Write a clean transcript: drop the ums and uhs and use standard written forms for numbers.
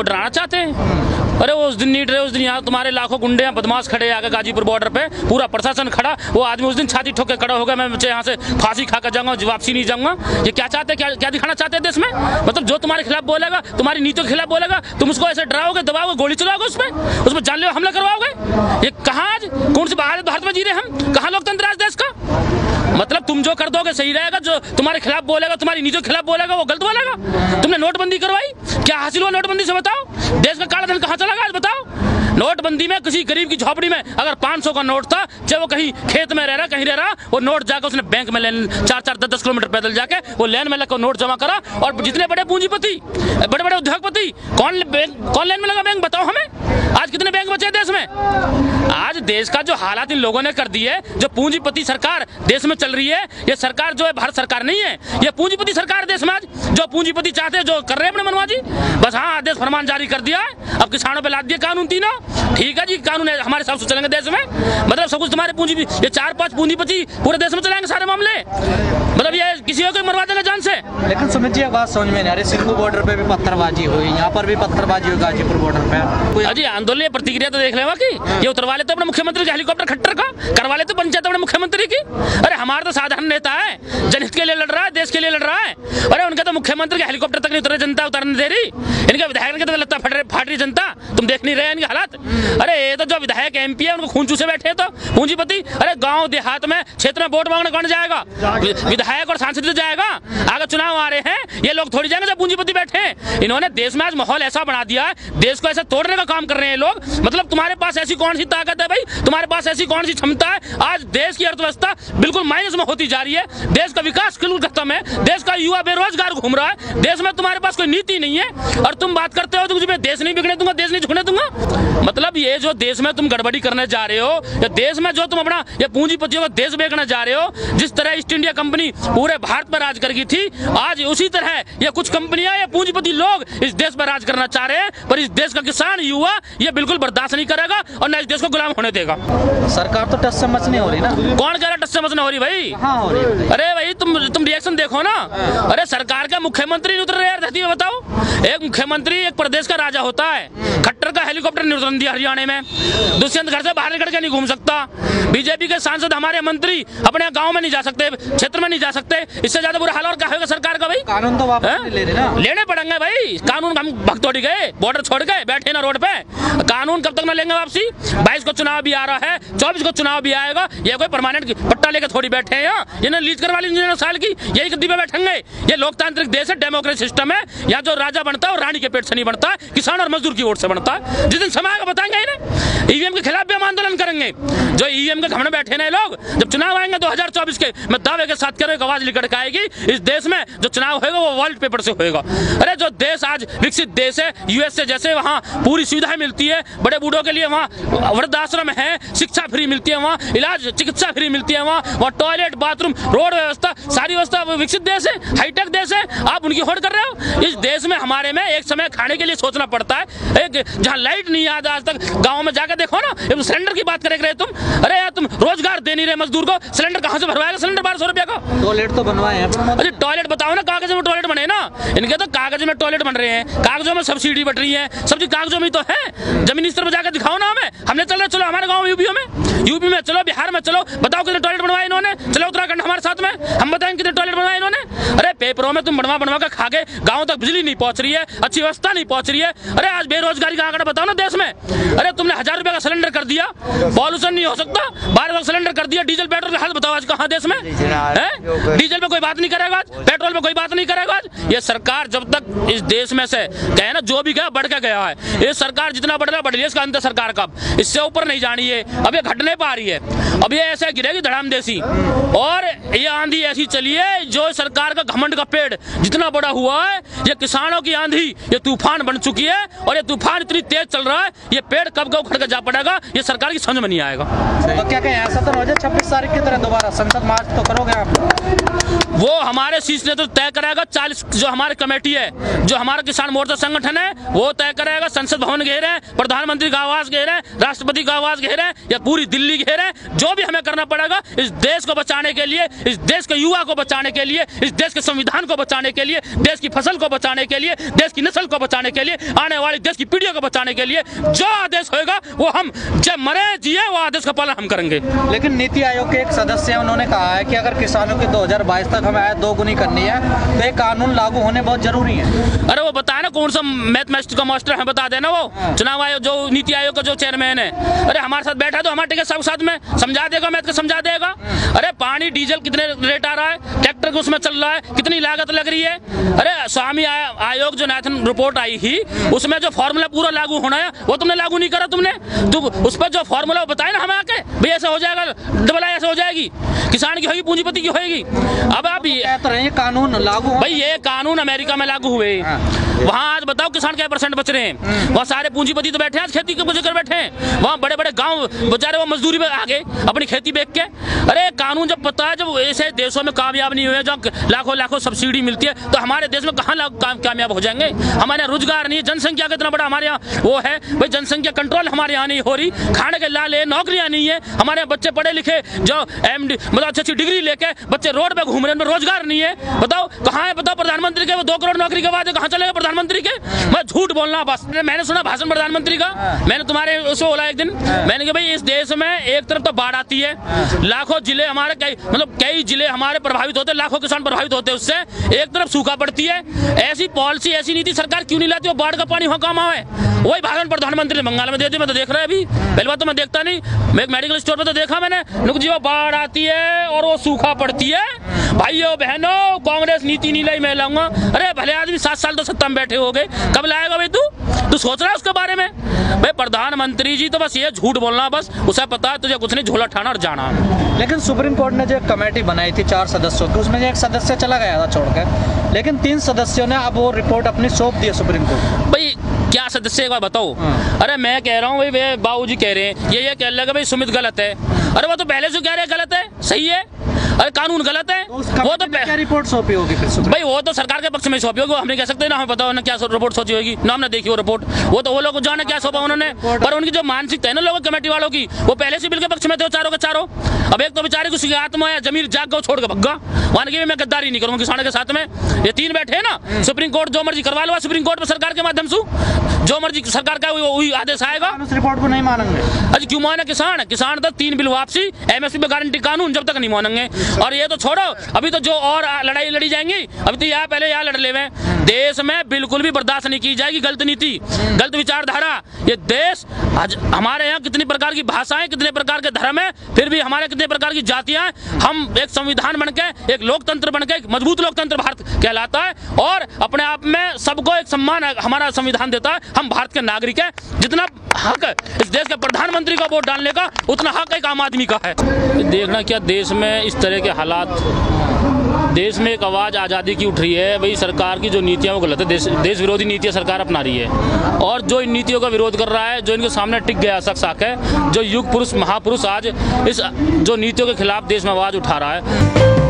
वो डराना चाहते हैं। अरे वो उस दिन नीट रहे, उस दिन यहाँ तुम्हारे लाखों गुंडे या बदमाश खड़े आकर गाजीपुर बॉर्डर पे, पूरा प्रशासन खड़ा, वो आदमी उस दिन छाती ठोक के खड़ा होगा, मैं यहाँ से फांसी खा कर जाऊँगा, वापसी नहीं जाऊँगा। ये क्या चाहते हैं, क्या दिखाना चाहते हैं देश में? मतलब जो तुम्हारे खिलाफ बोलेगा, तुम्हारी नीतियों के खिलाफ बोलेगा, तुम उसको ऐसे डराओगे, दबाओगे, गोली चलाओगे, उस पर जानलेवा हमला करवाओगे। ये कहाँ कौन से भारत में जी रहे हम? कहाँ लोकतंत्र आज देश का? मतलब तुम जो कर दोगे सही रहेगा, जो तुम्हारे खिलाफ बोलेगा, तुम्हारी नीतियों के खिलाफ बोलेगा, वो गलत बोलेगा। तुमने नोटबंदी करवाई, क्या हासिल हुआ नोटबंदी से? बताओ देश का काला धन कहाँ चला गया आज बताओ। नोटबंदी में किसी गरीब की झोपड़ी में अगर 500 का नोट था, चाहे वो कहीं खेत में रह रहा, कहीं रह रहा, वो नोट जाकर उसने बैंक में लेन 4-4, 10-10 किलोमीटर पैदल जाके वो लेन में लगा नोट जमा करा। और जितने बड़े पूंजीपति, बड़े बड़े उद्योगपति, कौन लेन में लगा बैंक? बताओ हमें, आज कितने बैंक बचे देश में? आज देश का जो हालात इन लोगों ने कर दी है, जो पूंजीपति सरकार देश में चल रही है, ये सरकार जो है भारत सरकार नहीं है, ये पूंजीपति सरकार देश में आज, जो पूंजीपति चाहते हैं, जो कर रहे हैं अपने मनमाजी। बस हाँ, आदेश फरमान जारी कर दिया है, अब किसानों पे लाद दिया कानून तीनों। ठीक है जी, कानून है, हमारे हिसाब से चलेंगे देश में। मतलब सब कुछ तुम्हारे पूंजी, ये 4-5 पूंजीपति पूरे देश में चलाएंगे सारे मामले। मतलब ये किसी को मरवा देगा जान से। लेकिन सुमित जी, बात समझ में नहीं आ रही, सिंधु बॉर्डर पे भी पत्थरबाजी हुई, यहाँ पर भी पत्थरबाजी हुई गाजीपुर बॉर्डर पे। अजी आंदोलन प्रतिक्रिया तो देख रहे हो, ये उतरवा लेते अपने मुख्यमंत्री के हेलीकॉप्टर खट्टर का, करवा लेते पंचायत अपने मुख्यमंत्री की। अरे हमारा तो साधारण नेता है, जनहित के लिए लड़ रहा है, देश के लिए लड़ रहा है। अरे उनका तो मुख्यमंत्री के हेलीकॉप्टर तक नहीं उतरे, जनता उतरने दे रही। इनके विधायक के तो लत्ता फाट रही जनता, तुम देख नहीं रहे इनके हालात। अरे ये तो जो विधायक MP है उनको खून चूसे बैठे तो पूंजीपति। अरे गांव देहात में क्षेत्र में वोट मांगने कौन जाएगा? विधायक और सांसद तो जाएगा। आगे चुनाव आ रहे हैं, ये लोग थोड़ी जाएंगे जब पूंजीपति बैठे हैं। इन्होंने देश में आज माहौल ऐसा बना दिया है, देश को ऐसा तोड़ने का काम कर रहे हैं लोग। मतलब तुम्हारे पास ऐसी कौन सी ताकत है भाई, तुम्हारे पास ऐसी कौन सी क्षमता है? आज देश की अर्थव्यवस्था बिल्कुल माइनस में होती जा रही है, देश का विकास बिल्कुल खत्म है, देश का युवा बेरोजगार घूम रहा है, देश में तुम्हारे पास कोई नीति नहीं है। और तुम बात करते हो तो मुझे देश नहीं बिगड़ने दूंगा, देश नहीं झुकने दूंगा। मतलब ये जो देश में तुम गड़बड़ी करने जा रहे हो, या देश में जो तुम अपना ये पूंजीपतियों का देश बेचना जा रहे हो, जिस तरह ईस्ट इंडिया कंपनी पूरे भारत पर राज कर गई थी, आज उसी तरह ये कुछ कंपनियां या पूंजीपति लोग इस देश पर राज करना चाह रहे हैं। पर इस देश का किसान युवा ये बिल्कुल बर्दाश्त नहीं करेगा और न इस देश को गुलाम होने देगा। सरकार तो टस से मस नहीं हो रही ना। कौन कह रहा टस से मस नहीं हो रही भाई? हाँ हो रही है। अरे भाई तुम रिएक्शन देखो ना। अरे सरकार का मुख्यमंत्री नहीं उतर रहे यार धरती में, बताओ। एक मुख्यमंत्री एक प्रदेश का राजा होता है, खट्टर का हेलीकॉप्टर नहीं उतरने दिया हरियाणा में, दुष्यंत घर से बाहर निकल के नहीं घूम सकता, बीजेपी के सांसद हमारे मंत्री अपने गाँव में नहीं जा सकते, क्षेत्र में नहीं जा सकते। इससे ज्यादा बुरा हाल और क्या होगा सरकार का भाई? कानून तो वापस लेने पड़ेंगे भाई, कानून हम भगतोड़ी गए, बॉर्डर छोड़ गए, बैठे ना रोड पे, कानून कब तक ना लेंगे वापसी? 22 को चुनाव भी आ रहा है, 24 को चुनाव भी आएगा। ये कोई परमानेंट पट्टा लेकर थोड़ी बैठे हैं यहाँ, ये ना लीज करवा लीजिए साल की, यही गद्दी पे बैठेंगे। ये लोकतांत्रिक देश है, डेमोक्रेसी सिस्टम है, यहाँ जो राजा बनता है वो रानी के पेट से नहीं बनता, किसान और मजदूर की वोट से बनता है। जिस दिन समय आएगा बताएंगे इन्हें। ईवीएम के खिलाफ भी हम आंदोलन करेंगे, जो ईवीएम के घमंड बैठे ना लोग, जब चुनाव आएंगे 2024 के, मैं दावे के साथ कह रहा हूं, एक आवाज निकल के आएगी, इस देश में जो चुनाव होगा वो वॉल्ट पेपर से होगा। अरे जो देश आज विकसित देश है, USA जैसे, वहाँ पूरी सुविधाएं मिलती है, बड़े बूढ़ों के लिए वहाँ वृद्धाश्रम है, शिक्षा फ्री मिलती है, वहाँ इलाज चिकित्सा फ्री मिलती है, वहाँ टॉयलेट बाथरूम रोड व्यवस्था सारी व्यवस्था, विकसित देश है, हाईटेक देश है, आप उनकी होड़ कर रहे हो। इस देश में हमारे में एक समय खाने के लिए सोचना पड़ता है, एक जहाँ लाइट नहीं आता आज तक, गाँव में जाकर देखो ना, सिलेंडर की बात करे तुम। अरे यार तुम रोजगार दे नहीं रहे मजदूर को, सिलेंडर कहाँ से भरवाएगा सिलेंडर 1200 रुपया का? टॉयलेट तो बनवाए हैं। अरे टॉयलेट बताओ ना, कागज में टॉयलेट बने ना, इनके तो कागज में टॉयलेट बन रहे हैं, कागजों में सब्सिडी बट रही है, सब चीज कागजों में तो है। जमीन स्तर पर जाकर दिखाओ ना हमें, हमने चल रहा चलो हमारे गाँव यूपी में चलो, बिहार में चलो, बताओ कितने टॉयलेट बनवाए इन्होंने, चलो उत्तराखंड हमारे साथ में, हम बताएं कितने टॉयलेट बनवाए इन्होंने। अरे पेपरों में तुम बनवा कर खा के गाँव तक बिजली नहीं पहुंच रही है, अच्छी व्यवस्था नहीं पहुंच रही है। अरे आज बेरोजगारी का आंकड़ा बताओ ना देश में। अरे तुमने 1000 रुपये का सिलेंडर कर दिया, पॉल्यूशन नहीं हो सकता, 12 सिलेंडर कर दिया, डीजल पेट्रोल का हाल बताओ आज कहाँ देश में है? डीजल पे कोई बात नहीं करेगा, पेट्रोल पे कोई बात नहीं करेगा। ये सरकार जब तक इस देश में से कहे ना, जो भी गया बढ़ के गया है, ये सरकार जितना बढ़ रहा बढ़ रही है, इसका अंत है सरकार का, इससे ऊपर नहीं जानी है। अब ये घटने पा रही है, अब ये ऐसे गिरेगी धड़ामदेशी, और ये आंधी ऐसी चली है, जो सरकार का घमंड का पेड़ जितना बड़ा हुआ है, ये किसानों की आंधी ये तूफान बन चुकी है, और ये तूफान इतनी तेज चल रहा है, ये पेड़ कब कब उखड़ कर जा पड़ेगा ये सरकार की समझ में नहीं आएगा। तो क्या कहें, ऐसा तो हो जाए 26 तारीख की तरह दोबारा संसद मार्च तो करोगे आप? वो हमारे शीर्ष नेतृत्व तो तय कराएगा, 40 जो हमारी कमेटी है, जो हमारा किसान मोर्चा संगठन है, वो तय कराएगा। संसद भवन घेरे हैं, प्रधानमंत्री का आवास घेरे हैं, राष्ट्रपति का आवास घेरे हैं, या पूरी दिल्ली घेरे हैं। जो भी हमें करना पड़ेगा इस देश को बचाने के लिए, इस देश के युवा को बचाने के लिए, इस देश देश के संविधान को बचाने के लिए, देश की फसल को बचाने के लिए, देश की नस्ल को बचाने के लिए, आने वाली देश की पीढ़ियों को बचाने के लिए जो आदेश होगा वो हम जब मरे जिए वो आदेश का पालन हम करेंगे। लेकिन नीति आयोग के एक सदस्य हैं, उन्होंने कहा है कि अगर किसानों की 2022 तक हमें आय दोगुनी करनी है तो ये कानून लागू होने बहुत जरूरी है। अरे वो बताए ना कौन सा मैथमेटिक्स का मास्टर है, बता देना वो चुनाव आयोग जो नीति आयोग का जो चेयरमैन है, अरे हमारे साथ बैठा तो हमारे सब साथ में समझा देगा, मैथ को समझा देगा। अरे पानी डीजल कितने रेट आ रहा है, ट्रैक्टर उसमें चल रहा है, कितनी लागत लग रही है। अरे स्वामी आयोग जो नेथन रिपोर्ट आई थी उसमें जो फॉर्मूला पूरा लागू होना है वो तुमने लागू नहीं करा। तुमने उस पर जो फॉर्मूला बताया ना हम आके भाई ऐसा हो जाएगा, डबल ऐसा हो जाएगी, किसान की होगी पूंजीपति की होगी। अब आप ये कानून लागू भाई, ये कानून अमेरिका में लागू हुए, वहाँ आज बताओ किसान क्या परसेंट बच रहे हैं। वहाँ सारे पूंजीपति तो बैठे हैं, आज खेती कर बैठे हैं, वहाँ बड़े बड़े गाँव बेचारे वो मजदूरी में आ गए अपनी खेती बेच के। अरे कानून जब पता है, जब ऐसे देशों में कामयाब नहीं हुए जहाँ लाखों लाखों सब्सिडी मिलती है, तो हमारे देश में कहाँ कामयाब हो जाएंगे। हमारे यहाँ रोजगार नहीं है, जनसंख्या कितना बड़ा हमारे यहाँ वो है भाई, जनसंख्या कंट्रोल हमारे यहाँ नहीं हो रही, खाने के लाले नौकरियाँ नहीं है, हमारे यहाँ बच्चे पढ़े लिखे जो मतलब अच्छी अच्छी डिग्री लेके बच्चे रोड पर घूम रहे, उनमें रोजगार नहीं है। बताओ कहाँ है, बताओ प्रधानमंत्री के वो 2 करोड़ नौकरी के बाद कहाँ चले गए प्रधानमंत्री के। मैं झूठ बोलना बस, मैंने सुना भाषण प्रधानमंत्री का, मैंने तुम्हारे उसको बोला एक दिन, मैंने कहा भाई इस देश में एक तरफ तो बाढ़ आती है, लाखों जिले हमारे कई जिले हमारे प्रभावित होते, लाखों किसान प्रभावित होते उससे, एक तरफ सूखा पड़ती है, ऐसी पॉलिसी ऐसी नीति सरकार क्यों नहीं लाती वो बाढ़ का पानी वहाँ काम आवे। वही भाषण प्रधानमंत्री ने बंगाल में दे दिया, मैं तो देख रहा है अभी, पहली बात तो मैं देखता नहीं, मैं एक मेडिकल स्टोर पर तो देखा मैंने, जी वो बाढ़ आती है और वो सूखा पड़ती है। भाइयों बहनों कांग्रेस नीति नहीं लाई मैं लाऊंगा। अरे भले आदमी 7 साल तो सत्ता में बैठे हो गए, कब लाएगा भाई तू सोच रहा है उसके बारे में। भाई प्रधानमंत्री जी तो बस ये झूठ बोलना बस, उसे पता है तुझे कुछ नहीं, झोला उठाना और जाना। लेकिन सुप्रीम कोर्ट ने जो एक कमेटी बनाई थी 4 सदस्यों की, उसमें एक सदस्य चला गया था छोड़कर, लेकिन 3 सदस्यों ने अब वो रिपोर्ट अपनी सौंप दी है सुप्रीम कोर्ट। भाई क्या सदस्य एक बार बताओ। अरे मैं कह रहा हूँ भाई, वे बाबूजी कह रहे हैं ये कह लगा भाई सुमित गलत है, अरे वो तो पहले से कह रहे हैं गलत है, सही है, अरे कानून गलत है। वो तो क्या रिपोर्ट सौंपी होगी भाई, वो तो सरकार के पक्ष में सौंपी होगी, हमने कह सकते हैं ना, हमें पता हो ना क्या रिपोर्ट सोची होगी, ना हमने देखी वो रिपोर्ट, वो तो वो लोग जाने क्या सौंपा उन्होंने। पर उनकी जो मानसिकता है ना लोगों कमेटी वालों की, वो पहले से बिल के पक्ष में थे चारों के चारों। अब एक तो बेचारे को आत्मा है जमीर जाग को छोड़ के भग्गा, मान के मैं गद्दारी नहीं करूँगा किसानों के साथ में। ये 3 बैठे हैं ना, सुप्रीम कोर्ट जो मर्जी करवा लो, सुप्रीम कोर्ट में सरकार के माध्यम से जो मर्जी सरकार का वही आदेश आएगा, उस रिपोर्ट को नहीं मानेंगे। अच्छा क्यों माने किसान, किसान तो 3 बिल वापसी, एमएसपी पे गारंटी कानून जब तक नहीं मानेंगे। और ये तो छोड़ो, अभी तो जो और लड़ाई लड़ी जाएंगी, अभी तो यहाँ पहले यहाँ लड़ ले, देश में बिल्कुल भी बर्दाश्त नहीं की जाएगी गलत नीति, गलत विचारधारा। ये देश हमारे यहाँ कितनी प्रकार की भाषाएं, कितने प्रकार के धर्म है, फिर भी हमारे कितने प्रकार की जातियां हैं। हम एक संविधान बनके, एक लोकतंत्र बनके, एक मजबूत लोकतंत्र भारत कहलाता है, और अपने आप में सबको एक सम्मान हमारा संविधान देता है। हम भारत के नागरिक है, जितना हक इस देश के प्रधानमंत्री का वोट डालने का उतना हक एक आम आदमी का है। देखना क्या देश में इस तरह के हालात, देश में एक आवाज़ आज़ादी की उठ रही है भाई, सरकार की जो नीतियाँ वो गलत है, देश विरोधी नीतियाँ सरकार अपना रही है। और जो इन नीतियों का विरोध कर रहा है, जो इनके सामने टिक गया शख्स है, जो युग पुरुष महापुरुष आज इस जो नीतियों के खिलाफ देश में आवाज़ उठा रहा है।